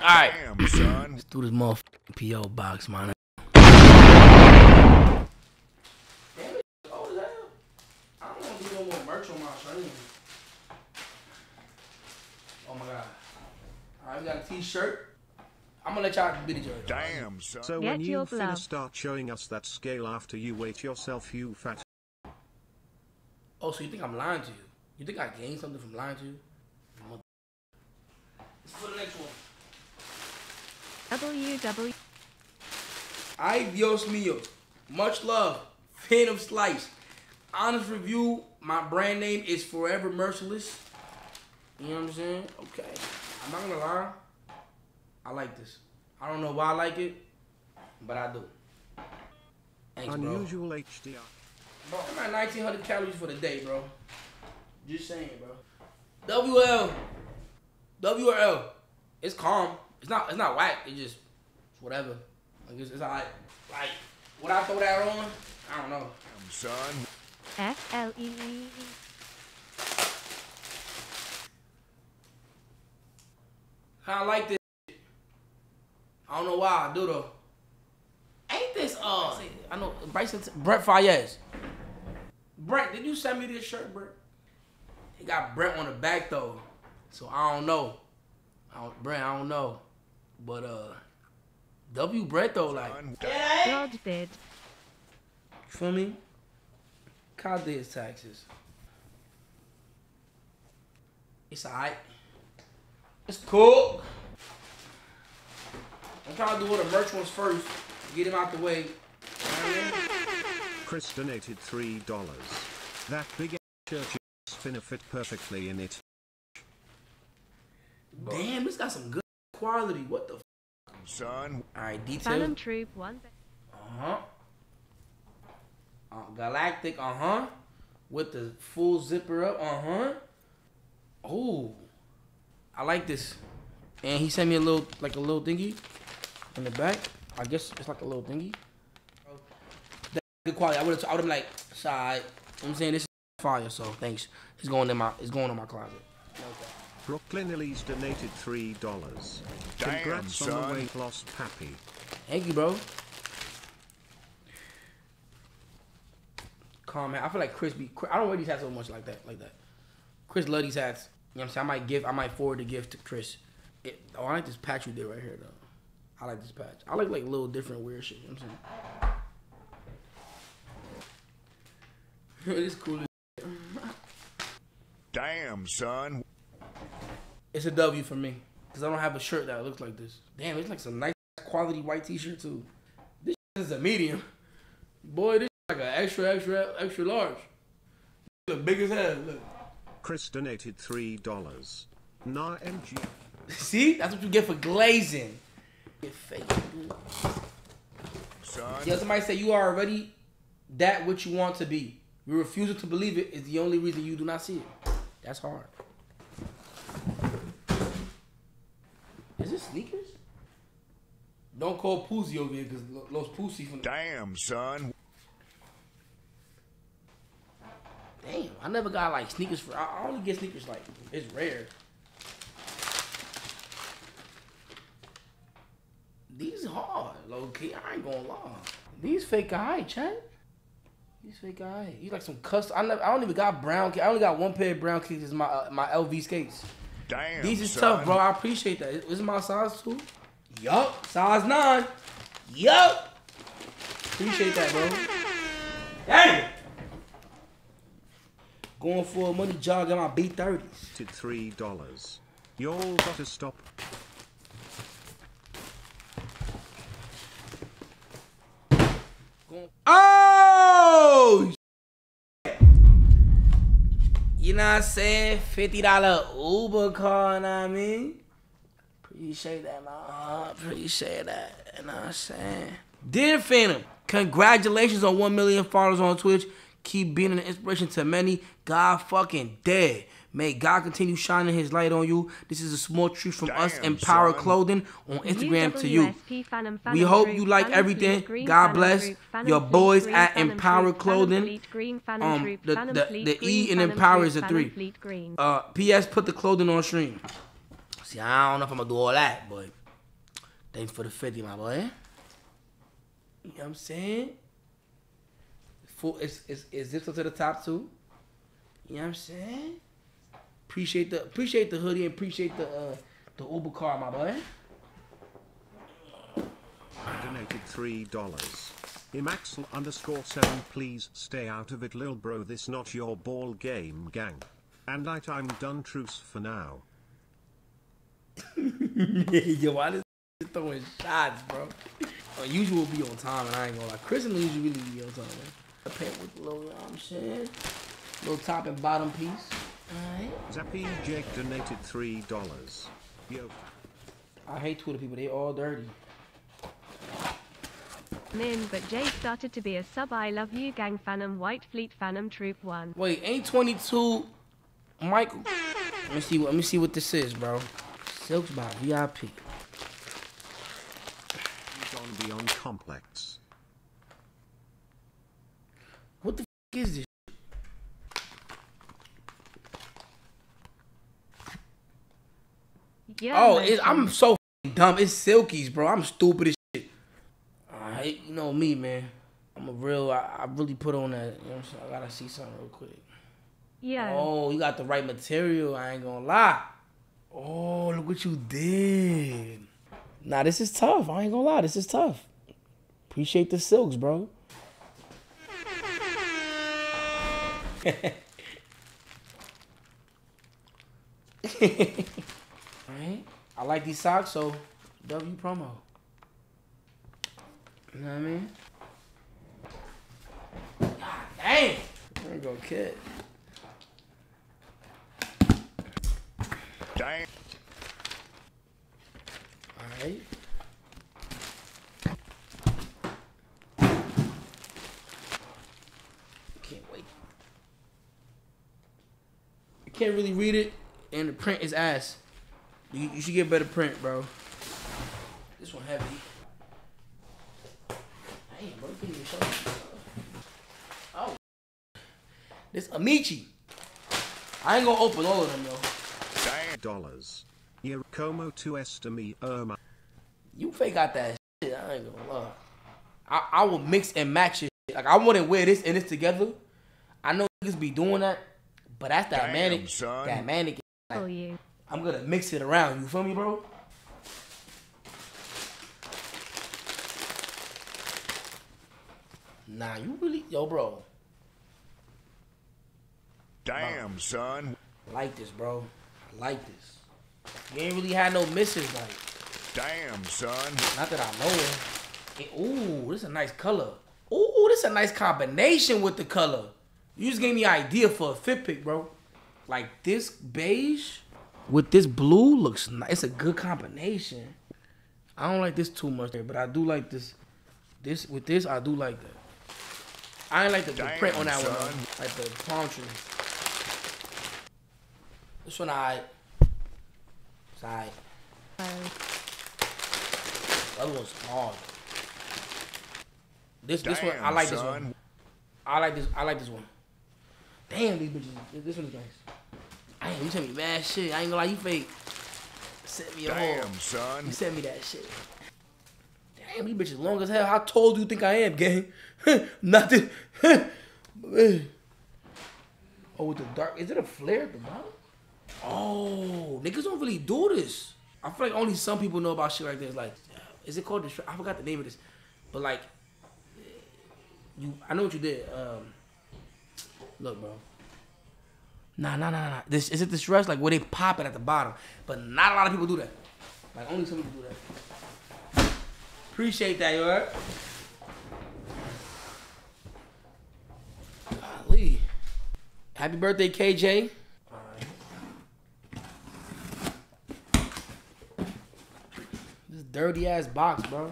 All right. Damn, son. Let's do this motherfucking P.O. box, man. Damn, it's cold as hell. I don't want to do no more merch on my shirt. Oh, my God. All right, we got a T-shirt. I'm gonna let y'all video it. Damn, son. So when you finish, start showing us that scale after you weigh yourself, you fat. Oh, so you think I'm lying to you? You think I gained something from lying to you? Mother. Let's go to the next one. WW. Ay Dios mío. Much love. Phantom Slice. Honest review. My brand name is Forever Merciless. You know what I'm saying? Okay. I'm not gonna lie. I like this. I don't know why I like it, but I do. Thanks, bro. Unusual HDR. Bro, I'm at 1,900 calories for the day, bro. Just saying, bro. WL. WRL. It's calm. It's not whack. It just, it's whatever. Like, it's alright. Like, would I throw that on? I don't know. I'm son. FLEE. I like this. I don't know why I do though. Ain't this I know Bryson Brett Fayez. Brett, did you send me this shirt, Brett? It got Brett on the back though. So I don't know. Brett, I don't know. But W Brett though, like yeah. You feel me? Kyle did his taxes. It's alright. It's cool. I'm trying to do all the merch ones first, get him out the way. Chris donated $3. That big church is finna fit perfectly in it. Damn, it's got some good quality. What the f? Son. Alright, detail. Troop one. Galactic, with the full zipper up, Oh, I like this. And he sent me a little, like a little thingy. In the back, I guess it's like a little thingy. That's good quality. I would have like side. You know what I'm saying, this is fire, so thanks. It's going in my closet. Okay. Brooklyn Elise donated $3. Damn, congrats, son. On the weight loss, Pappy. Thank you, bro. Calm, man. I feel like I don't wear these hats so much like that. Chris loves these hats. You know what I'm saying? I might forward the gift to Chris. Oh, I like this patch you did right here though. I like this patch. I like little different weird shit. You know what I'm saying? It's cool as shit. Damn, son. It's a W for me. Because I don't have a shirt that looks like this. Damn, it's like some nice quality white t-shirt too. This is a medium. Boy, this is like an extra large. The biggest head, look. Chris donated $3. Nah, MG. See? That's what you get for glazing. You're fake, dude. Son. Yeah, somebody say you are already that which you want to be. Your refusal to believe it is the only reason you do not see it. That's hard. Is this sneakers? Don't call Poozy over here because Los Poozy from the... Damn, son. Damn, I never got like sneakers for... I only get sneakers like... It's rare. These hard, low key. I ain't gonna lie. These fake eye, chat. These fake eye. You like some custom? I don't even got brown. I only got one pair of brown kicks. Is my LV skates. Damn. These is tough, bro. I appreciate that. Is my size 2? Yup. Size 9. Yup. Appreciate that, bro. Damn. Going for a money jog at my B30s. To $3. Y'all gotta stop. Oh, you know what I'm saying? $50 Uber car, you know what I mean? Appreciate that, man. Appreciate that, you know what I'm saying? Dear Phantom, congratulations on 1 million followers on Twitch. Keep being an inspiration to many. God fucking dead. May God continue shining his light on you. This is a small treat from us, Empower Clothing, on Instagram to you. We hope you like everything. God bless your boys at Empower Clothing. The E in Empower is a 3. P.S. Put the clothing on stream. See, I don't know if I'm going to do all that, but Thanks for the 50, my boy. You know what I'm saying? Full, it's zipped up to the top too. You know what I'm saying? Appreciate the hoodie and appreciate the Uber car, my boy. I donated $3. Imaxel _7, please stay out of it, lil bro. This not your ball game, gang. And I'm done. Truce for now. Yo, why this throwing shots, bro? Usual be on time, and I ain't gonna lie. Chris and Luigi really be on time. A pant with a little arm shed, little top and bottom piece. All right. Zappy Jake donated $3. Yo. I hate Twitter people. They all dirty. Min, but Jay started to be a sub. I love you, gang. Phantom White Fleet Phantom Troop 1. Wait, ain't 22 Michael? Let me see what this is, bro. Silks by VIP. John Beyond Complex. What the f is this? Yeah. Oh, I'm so dumb. It's Silkies, bro. I'm stupid as shit. You know me, man. I'm a real. I really put on that. You know what I'm saying? I gotta see something real quick. Yeah. Oh, you got the right material. I ain't gonna lie. Oh, look what you did. Nah, this is tough. I ain't gonna lie. This is tough. Appreciate the silks, bro. Alright. I like these socks, so W promo. You know what I mean? God dang! There we go, kid. Dang. Alright. Can't wait. I can't really read it, and the print is ass. You should get better print, bro. This one heavy. Damn, bro, you can show me. Oh. This Amici. I ain't gonna open all of them, though. $10. Your Como to Estami Irma. You fake out that shit. I ain't gonna lie. I will mix and match it. Like, I wouldn't wear this and this together. I know niggas be doing that, but that's that manic. That manic. Oh, yeah. I'm gonna mix it around. You feel me, bro? Nah, you really, yo, bro. Damn, nah, son. I like this, bro. I like this. You ain't really had no misses, like. Damn, son. Not that I know it. And, ooh, this is a nice color. Ooh, this is a nice combination with the color. You just gave me an idea for a fit pick, bro. Like this beige with this blue looks nice. It's a good combination. I don't like this too much, but I do like this. This with this, I do like that. I ain't like the print on that one, like the palm tree. This one, it's all right. The other one's hard. This one, I like this one. I like this one. Damn, these bitches. This one's nice. Damn, you sent me bad shit. I ain't gonna lie, you fake. Sent me a damn, son. You sent me that shit. Damn, these bitches long as hell. How tall do you think I am, gang? Nothing. Oh, with the dark. Is it a flare at the bottom? Oh, niggas don't really do this. I feel like only some people know about shit like this. Like, is it called distraction? I forgot the name of this. But like, I know what you did. Look, bro. Nah. This is it. This rush, like where they pop it at the bottom, but not a lot of people do that. Like only some people do that. Appreciate that, you heard? Golly. Happy birthday, KJ. All right. This dirty ass box, bro.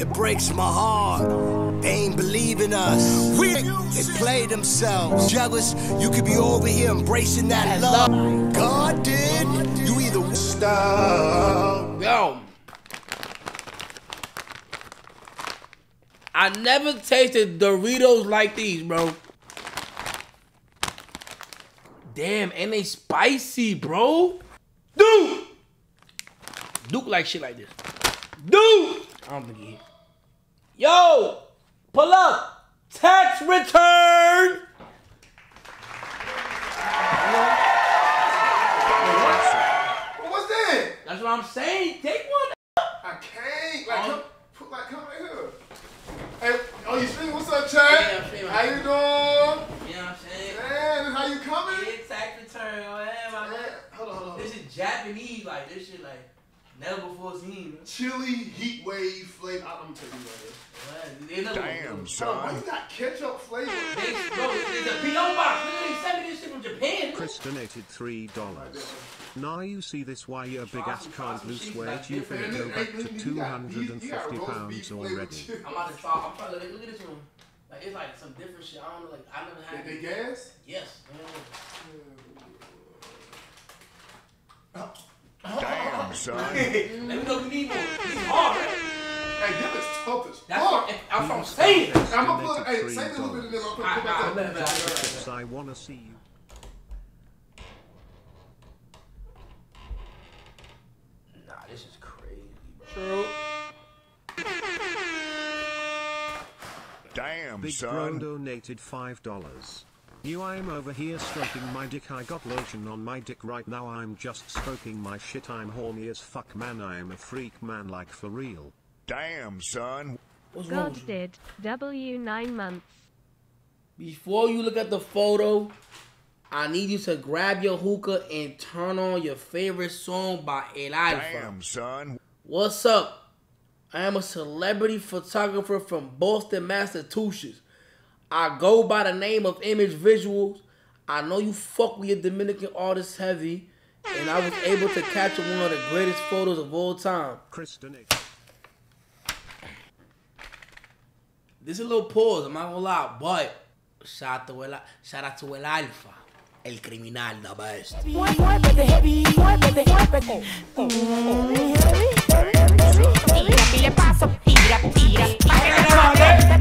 It breaks my heart. They ain't believe in us. They play themselves. Jealous, you could be over here embracing that love. God did. You either stop. Yo. I never tasted Doritos like these, bro. Damn, and they spicy, bro. Dude! Duke like shit like this. Dude! I don't think he hit. Yo! Pull up! Tax return! What's that? That's what I'm saying. Take one up. I can't. Like, come right here. Hey, oh, you streaming? What's up, Chad? Yeah, I'm streaming. How you doing? Yeah, I'm saying. Man, how you coming? Yeah, tax return. Man. Hold on. This is Japanese, like, this shit, like. Never before seen. Chili heat wave flavor. I'm telling you about this. Damn, son. Why you got ketchup flavor? It's a P.O. box. They sent me this shit from Japan. Chris donated $3. Now you see this why your big ass can't lose weight. You've been go back to 250 pounds already. I'm about to try. I'm probably like, look at this one. Like, it's like some different shit. I don't know. Like, I never had. Did they gas? Yes. Oh. Damn, son. Let me know if you need more. It's hard, right? Hey, that is tough as fuck. That's what I'm saying. I'm going to put, hey, say a little bit and then I'll put it back up. I want to see you. Nah, this is crazy, bro. True. Damn, Big son. Big Bro donated $5. You, I'm over here stroking my dick. I got lotion on my dick right now. I'm just stroking my shit. I'm horny as fuck, man. I'm a freak, man, like for real. Damn, son. God did W9 months. Before you look at the photo, I need you to grab your hookah and turn on your favorite song by El Alfa. Damn, son. What's up? I am a celebrity photographer from Boston, Massachusetts. I go by the name of Image Visuals. I know you fuck with your Dominican artist heavy, and I was able to capture one of the greatest photos of all time. This is a little pause, I'm not gonna lie, but shout out to El Alfa, El Criminal, the best.